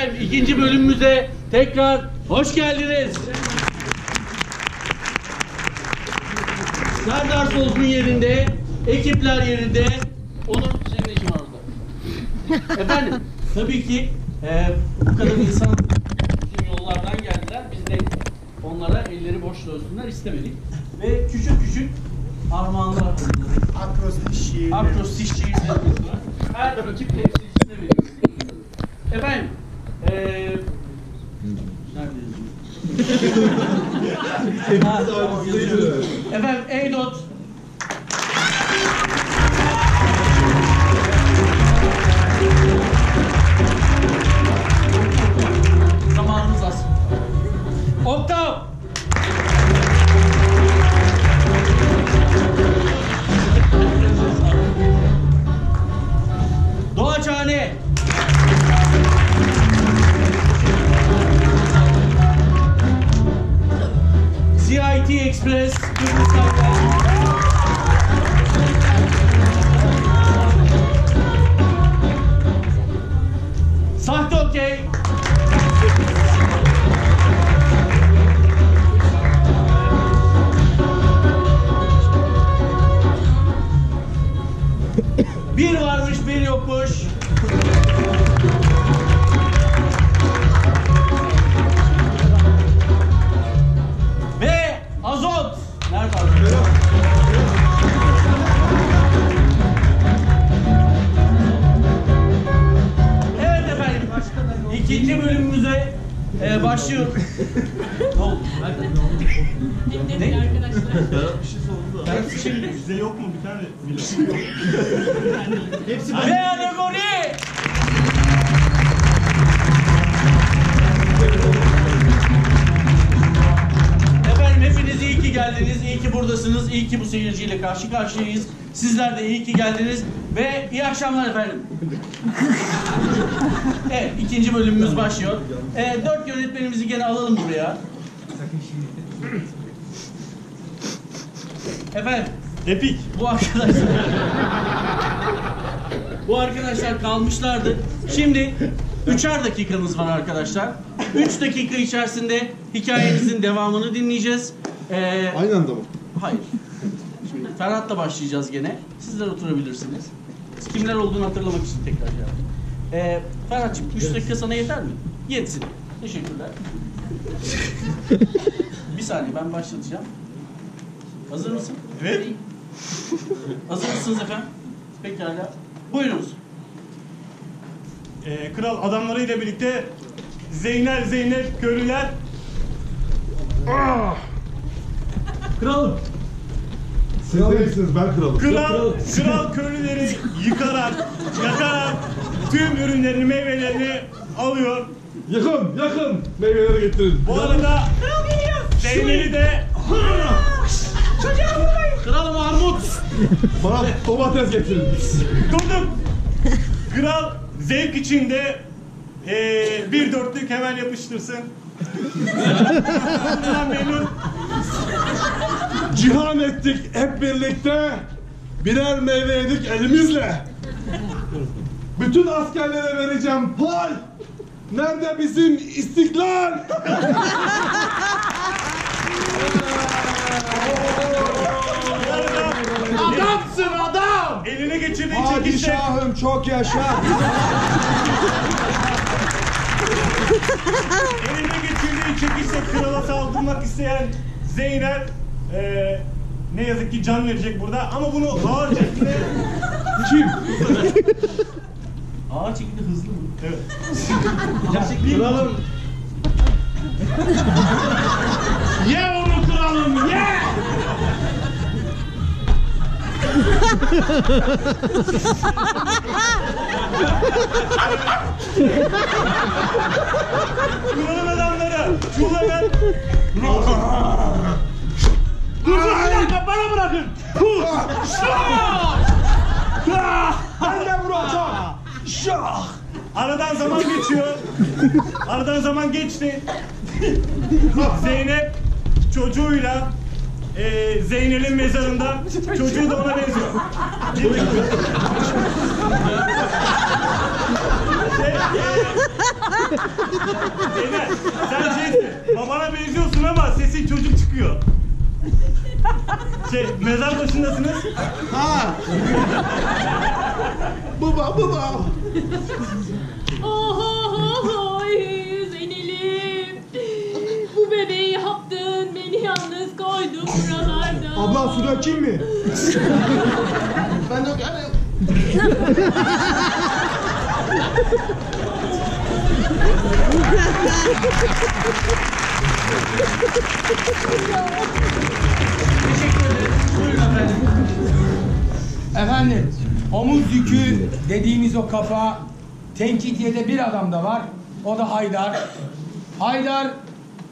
Efendim ikinci bölümümüze tekrar hoş geldiniz. Serdar Solgun yerinde, ekipler yerinde, Onur senin eşim orada. Efendim tabii ki bu kadar insan bizim yollardan geldiler. Biz de onlara elleri boş dönsünler istemedik. Ve küçük küçük armağanlar hazırladık. Akrostiş şiirlerimiz var. Her ekip temsilcisine veriyoruz. Efendim, efendim, EYDOT zamanımız az. Oktav Doğaçhane CIT Express Sahte Okey Bir varmış bir yokmuş ve AZOT nerede AZOT? Evet efendim, ikinci bölümümüze başlıyoruz. Ne oldu? Ne? Arkadaşlar. Bir şey sordu da. Bizde yok mu bir tane? Hepsi bana. Ve alegori! Efendim hepiniz iyi ki geldiniz, iyi ki buradasınız, iyi ki bu seyirciyle karşı karşıyayız. Sizler de iyi ki geldiniz ve iyi akşamlar efendim. Evet, ikinci bölümümüz başlıyor. 4 yönetmenimizi gene alalım buraya. Efendim, epik. Bu arkadaşlar kalmışlardı. Şimdi 3'er dakikanız var arkadaşlar. 3 dakika içerisinde hikayenizin devamını dinleyeceğiz. Aynı anda mı? Hayır. Şimdi Ferhat'la başlayacağız gene. Sizler oturabilirsiniz. Kimler olduğunu hatırlamak için tekrar yapalım. Ferhat'cığım 3 dakika sana yeter mi? Yetsin. Teşekkürler. Bir saniye ben başlatacağım. Hazır mısın? Evet. Hazır mısınız efendim? Pekala. Buyurunuz. Kral adamlarıyla birlikte Zeynep köylüler. Kralım. Siz değilsiniz, ben kralım. Kral köylüleri yıkarak, yakarak tüm ürünlerini, meyvelerini alıyor. Yakın meyveleri getirin. Bu arada kral geliyor. Zeynep'i de çocuğa vurmayın. Kralım armut. Bana domates getirin. Durdum. Kral zevk içinde bir dörtlük hemen yapıştırsın. Bundan memnun. Cihan ettik hep birlikte. Birer meyve yedik elimizle. Bütün askerlere vereceğim pay. Nerede bizim istiklal? Adamsın adam! Eline geçirdiği çekişte... Padişahım çok yaşa! Eline geçirdiği çekişte krala saldırmak isteyen Zeynel... ne yazık ki can verecek burada ama bunu ağır çekimde... Kim? Ağır çekimde hızlı mı? Evet. Ya, kralım... Ye onu kralım, ye! Kralın adamları şurada ben dur bir dakika bana bırakın. Ben de vuracağım. Aradan zaman geçti. Zeynep çocuğuyla Zeynel'in mezarında çocuğu da ona benziyor. Zeynep sen şeysin, babana benziyorsun ama sesin çocuk çıkıyor. Şey, mezar başındasınız. Ha. Baba, baba. Oho, Zeynel'im. Bu bebeği yaptın, beni yalnız koydun buralarda. Abla su dökeyim mi? Ben dökerim. Teşekkür ederim. Buyurun efendim. Efendim, omuz yükü dediğimiz o kafa, tenkitiyede bir adam da var. O da Haydar. Haydar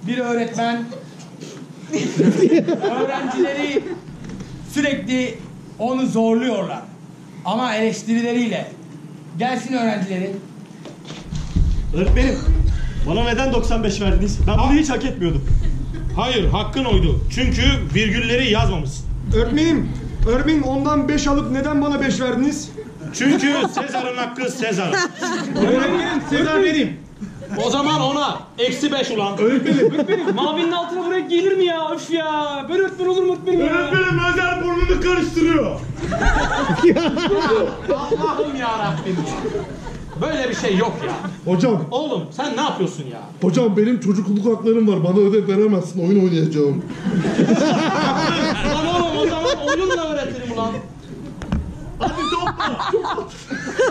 bir öğretmen. Öğrencileri sürekli onu zorluyorlar. Ama eleştirileriyle. Gelsin öğrencileri. Öğretmenim, bana neden 95 verdiniz? Ben bunu hiç hak etmiyordum. Hayır, hakkın oydu. Çünkü virgülleri yazmamışsın. Öğretmenim, öğretmenim ondan 5 alıp neden bana 5 verdiniz? Çünkü Sezar'ın hakkı Sezar. Öğretmenim, Sezar benim. O zaman ona -5 ulan. Öğretmenim, öğretmenim. Mavinin altına buraya gelir mi ya? Öf ya. Böyle öğretmen olur mu öğretmenim ya? Öğretmenim Özer burnunu karıştırıyor. Allah'ım yarabbim ya. Böyle bir şey yok ya. Hocam. Oğlum sen ne yapıyorsun ya? Hocam benim çocukluk haklarım var. Bana ödev veremezsin. Oyun oynayacağım. Lan oğlum o zaman oyunla öğretirim ulan. Hadi topla.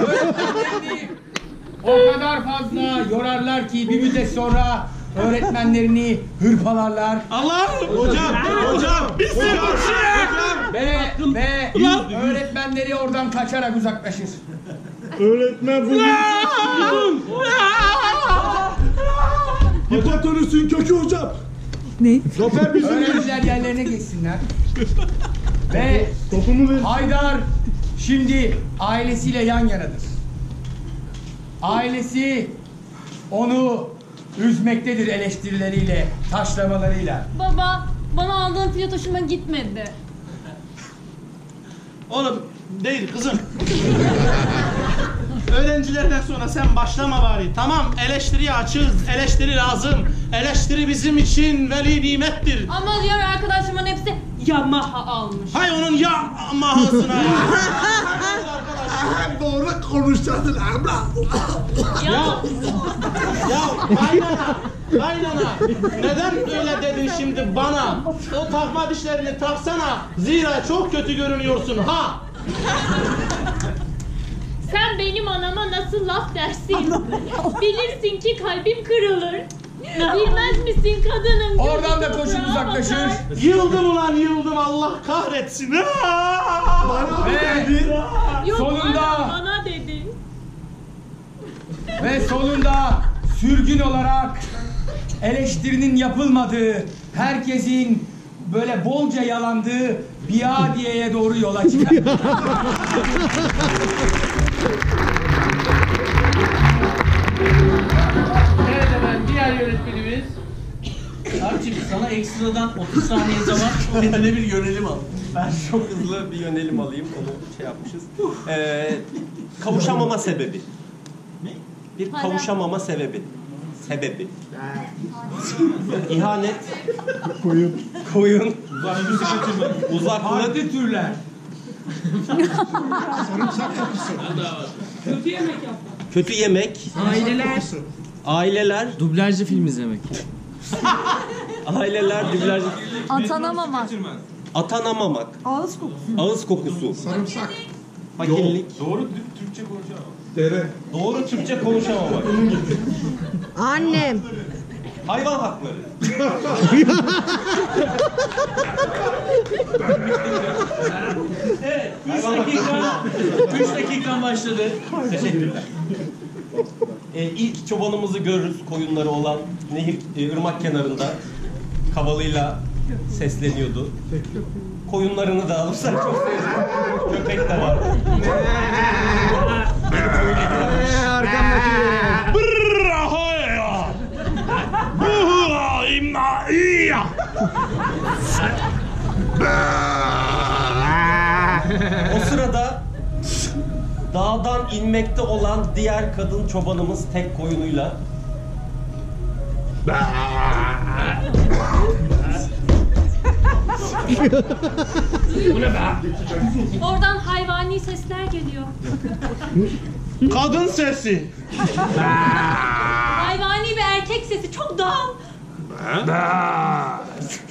Öğretmenlerini o kadar fazla yorarlar ki bir müddet sonra öğretmenlerini hırpalarlar. Allah'ım. Hocam. Hocam. Biz de hocam. Ve öğretmenleri oradan kaçarak uzaklaşır. Öğretmen bugün... Hipotenüsün kökü hocam. Ne? Öğrenciler yerlerine geçsinler. Ve Haydar şimdi ailesiyle yan yanadır. Ailesi onu üzmektedir eleştirileriyle, taşlamalarıyla. Baba, bana aldığın pilot hoşuma gitmedi. Oğlum değil kızım. Öğrencilerden sonra sen başlama bari. Tamam, eleştiriye açığız, eleştiri lazım. Eleştiri bizim için veli nimettir. Ama diğer arkadaşımın hepsi Yamaha almış. Hay onun Yamaha'sına ya. Arkadaşlar doğru konuşacaksın abla. Ya. Ya kaynana, kaynana. Neden öyle dedin şimdi bana? O takma dişlerini taksana. Zira çok kötü görünüyorsun ha. Sen benim anama nasıl laf dersin? Bilirsin ki kalbim kırılır. Bilmez misin kadının? Oradan da koşun uzaklaşır. Yıldım ulan yıldım, Allah kahretsin. Bana dedin. Yok, sonunda bana dedin. Ve sonunda sürgün olarak eleştirinin yapılmadığı, herkesin böyle bolca yalandığı Biadiye'ye doğru yola çıkar. Evet efendim, diğer yönetmenimiz. Arçim, sana ekstradan 30 saniye zaman kendine bir yönelim al. Ben çok hızlı bir yönelim alayım, onu şey yapmışız. Kavuşamama sebebi. Ne? Bir kavuşamama sebebi. Sebebi. İhanet. Koyun. Koyun. Uzaklık. Uzaklık. Türler. Sarımsak kapısı. Kötü yemek yapmak. Kötü yemek. Aileler. Aileler. Dublajlı film izlemek. Aileler dublajlı. Atanamamak. Atanamamak. Ağız kokusu. Ağız kokusu. Sarımsak. Fakirlik. Doğru Türkçe konuşamamak. Dere. Doğru Türkçe konuşamamak. Annem. Hayvan hakları. Evet, 3 dakika başladı. Teşekkürler. İlk çobanımızı görürüz, koyunları olan nehir, ırmak kenarında kavalıyla sesleniyordu. Koyunlarını da alırsak çok sevdim. Köpek de var. O sırada dağdan inmekte olan diğer kadın çobanımız tek koyunuyla Bu ne be? Oradan hayvani sesler geliyor. Kadın sesi. Hayvani bir erkek sesi. Çok doğal.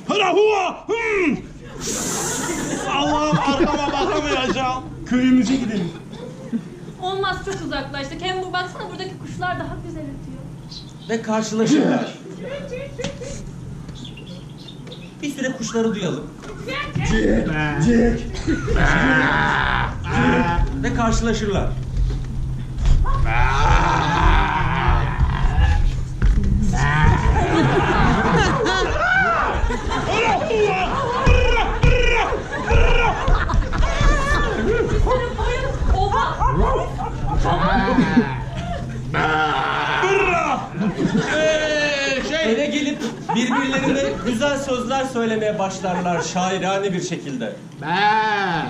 Allah'ım arkama bakamayacağım. Köyümüze gidelim. Olmaz, çok uzaklaştık. Hem bu baksana buradaki kuşlar daha güzel ötüyor. Ve karşılaşırlar. Bir süre kuşları duyalım. Cik, cik. Ve karşılaşırlar. Eve gelip birbirlerine güzel sözler söylemeye başlarlar şairane bir şekilde.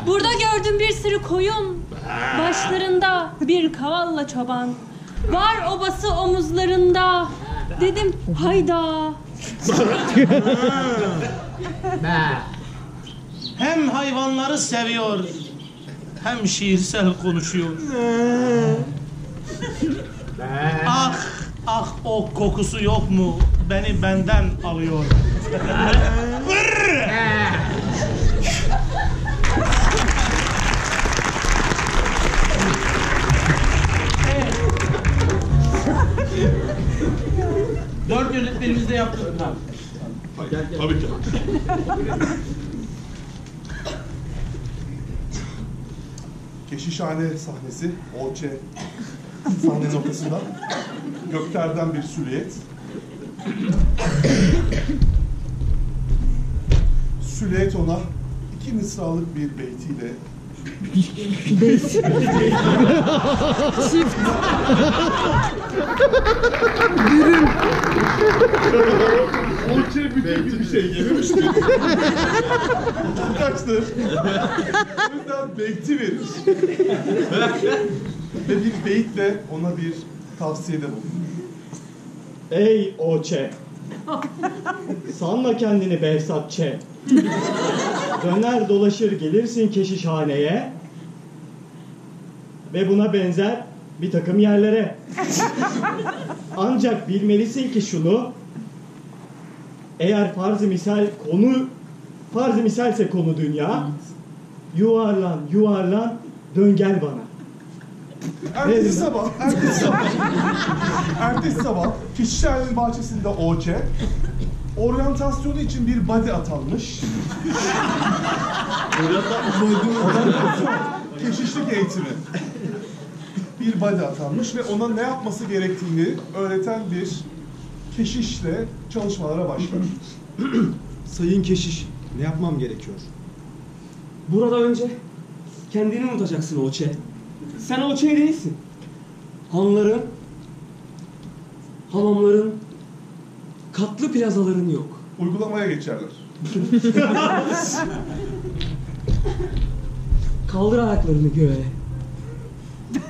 Burada gördüm bir sürü koyun, başlarında bir kavalla çoban. Var obası omuzlarında, dedim hayda. Hem hayvanları seviyor, hem şiirsel konuşuyor. Ah, ah o kokusu yok mu? Beni benden alıyor. Dört yönetmenimiz de yaptık. Tabii ki. Keşişhane sahnesi, OÇ sahne noktasında göklerden bir süliyet. Süleyt ona 2 mısralık bir beytiyle çift birim OÇ bütün bir şey gelmiştir. Kaçtır. O yüzden beyti verir. Ve bir beyitle ona bir tavsiyede bulunur. Ey Oçe, sanma kendini Behzatçe. Döner dolaşır gelirsin keşişhaneye ve buna benzer bir takım yerlere. Ancak bilmelisin ki şunu, eğer farz-ı misalse konu dünya, yuvarlan yuvarlan dön gel bana. Ertesi sabah Keşişhane'nin bahçesinde OÇ oryantasyonu için bir body atanmış. Keşişlik eğitimi. Bir body atanmış ve ona ne yapması gerektiğini öğreten bir keşişle çalışmalara başlar. Sayın keşiş, ne yapmam gerekiyor? Burada önce kendini unutacaksın OÇ. Sen o şey değilsin. Hanların, hamamların, katlı plazaların yok. Uygulamaya geçerler. Kaldır ayaklarını göğe.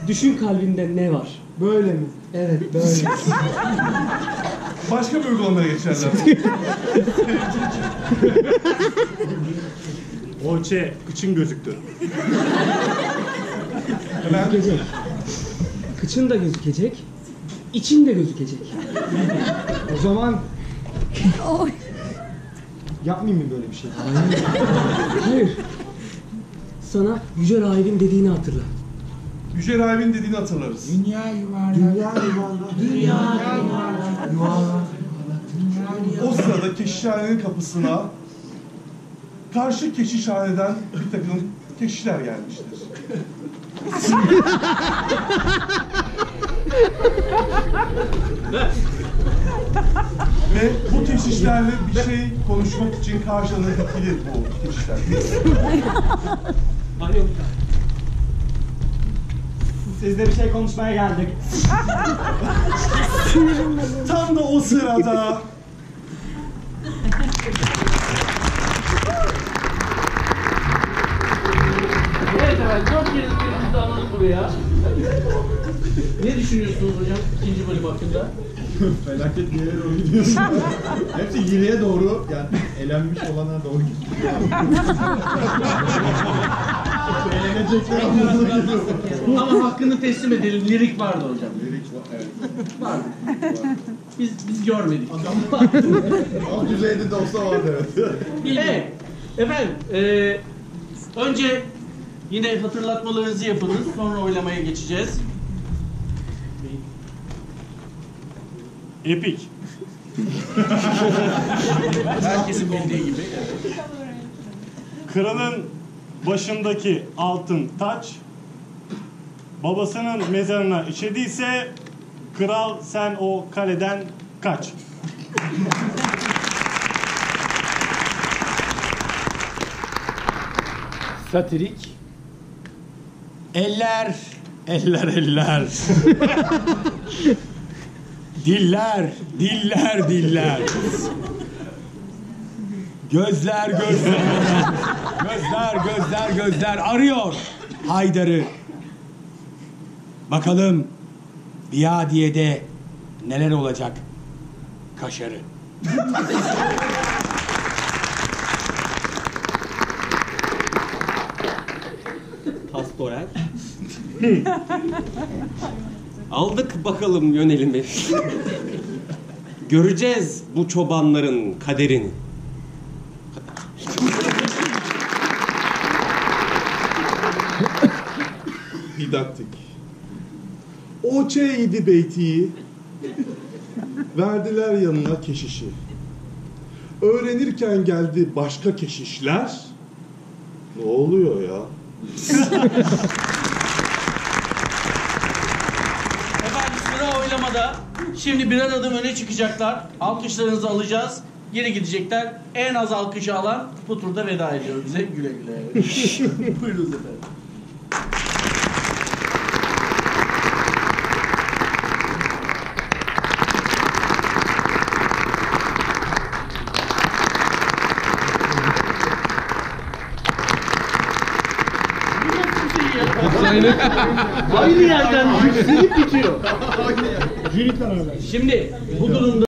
Düşün kalbinde ne var. Böyle mi? Evet, böyle. Başka bir uygulamaya geçerler. Oçe, kıçın gözüktü. Gözükecek. Kıçın da gözükecek, için de gözükecek. O zaman... Yapmayayım mı böyle bir şey? Hayır. Sana Yüce Rahib'in dediğini hatırla. Yüce Rahib'in dediğini hatırlarız. Dünya yuvarlak. Dünya yuvarlak. Dünya yuvarlak. O sırada keşişhanenin kapısına karşı keşişhaneden bir takım keşişler gelmiştir. Ve bu keşişlerle bir şey konuşmak için karşılığında dikili bu keşişler. Sizle bir şey konuşmaya geldik. Tam da o sırada Ne düşünüyorsunuz hocam ikinci bölüm hakkında? Felaket bir yere doğru gidiyorsun. Hepsi yineye doğru, yani elenmiş olana doğru gidiyor. Elenecekler anlamına geliyor. Ama hakkını teslim edelim, lirik vardı hocam. Lirik var, evet. Vardı. Biz görmedik. Alt düzeyde de olsa vardı, evet. Evet. Efendim, önce yine hatırlatmalarınızı yapınız, sonra oylamaya geçeceğiz. Epik. Herkesin bildiği gibi. Kralın başındaki altın taç, babasının mezarına işediyse, kral sen o kaleden kaç. Satirik. Eller, eller, eller. Diller, diller, diller. Gözler, gözler. Gözler, gözler, gözler arıyor Haydar'ı. Bakalım Biadiye'de neler olacak kaşarı. Pastoral. Aldık bakalım yönelimi. Göreceğiz bu çobanların kaderini. Didaktik. O çeydi beytiyi, verdiler yanına keşişi. Öğrenirken geldi başka keşişler. Ne oluyor ya? Şimdi birer adım öne çıkacaklar. Alkışlarınızı alacağız. Geri gidecekler. En az alkışı alan bu turda veda ediyor bize. Güle güle. Buyurunuz efendim. Aynı yerden yükselip bitiyor. Şimdi bu durumda